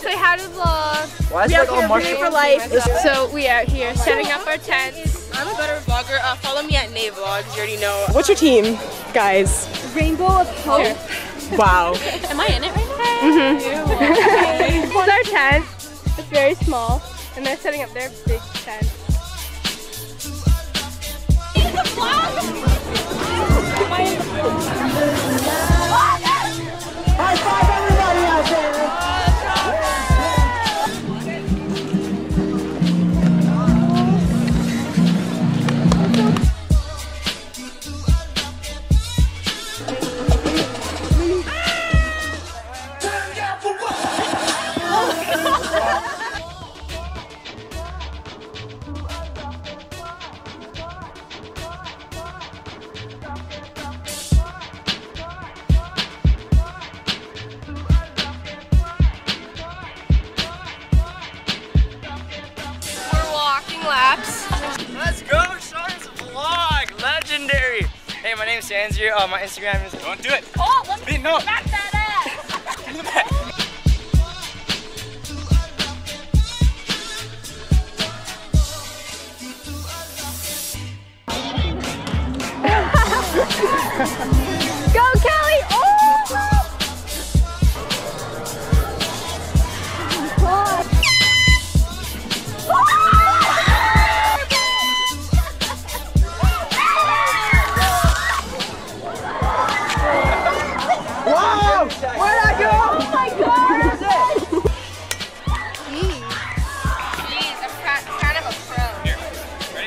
come say hi to the vlog. Why is it all Relay for Life. So we out here setting up our tents. I'm a better vlogger. Follow me at NaeVlogs. You already know. What's your team, guys? Rainbow of Hope. Sure. Wow. Am I in it right now? Mm-hmm. This is our tent. It's very small, and they're setting up their big tent. High five everybody out there! Let's go, Sean's vlog, legendary. Hey, my name's Andrew. My Instagram is. Don't do it. Oh, let me no. Back that ass. Give me the back. Go, Kelly. Oh. Oh.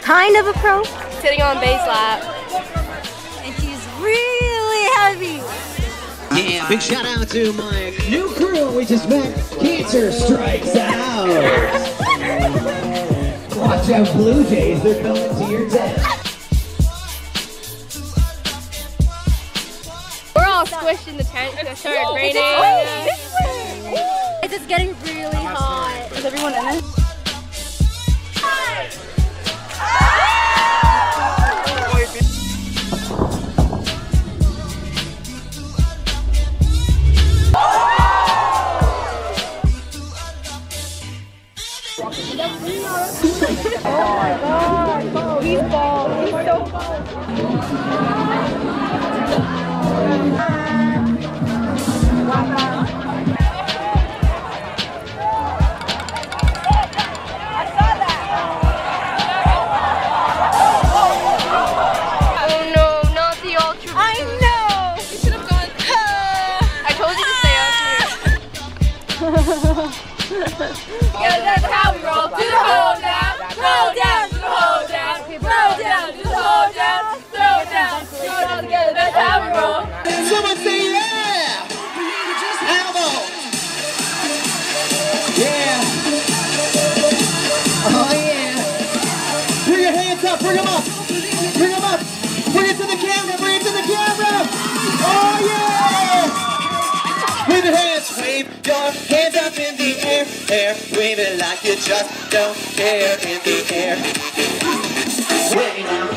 Kind of a pro. Sitting on Bay's lap. And she's really heavy. And big shout out to my new crew we just met. Cancer Strikes Out. Watch out, Blue Jays. They're coming to your tent. We're all squished in the tent because it started raining. It's just getting really hot. Is everyone in it? Wave it like you just don't care in the air. Wait now.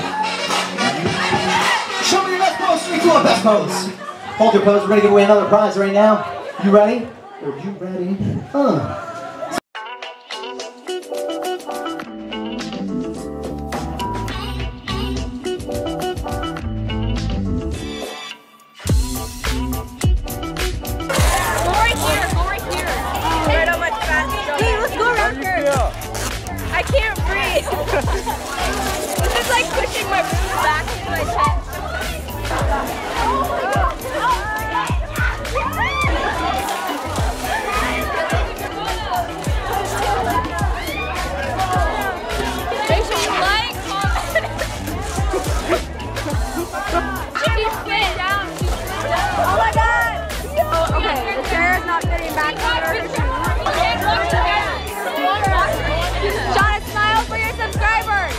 Show me your best pose. Show me your best pose. Hold your pose. We're going to give away another prize right now. You ready? Are you ready? Huh. Smile for your subscribers!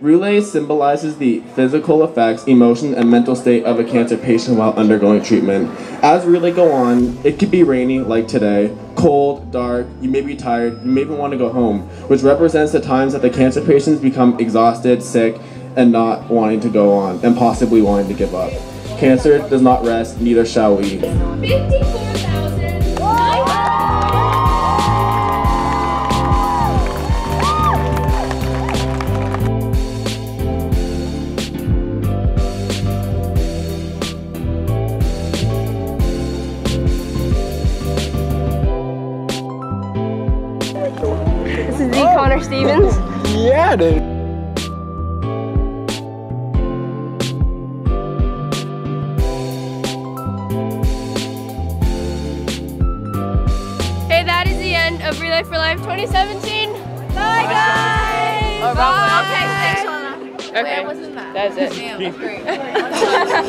Relay symbolizes the physical effects, emotion, and mental state of a cancer patient while undergoing treatment. As Relay go on, it could be rainy like today, cold, dark, you may be tired, you may even want to go home, which represents the times that the cancer patients become exhausted, sick, and not wanting to go on, and possibly wanting to give up. Cancer does not rest, neither shall we. This is the Connor Stevens. Yeah, dude. Hey, that is the end of Relay for Life 2017. Bye, guys. Bye. Okay, thanks, Shauna. Okay, that was that. That's it. Damn, that's great.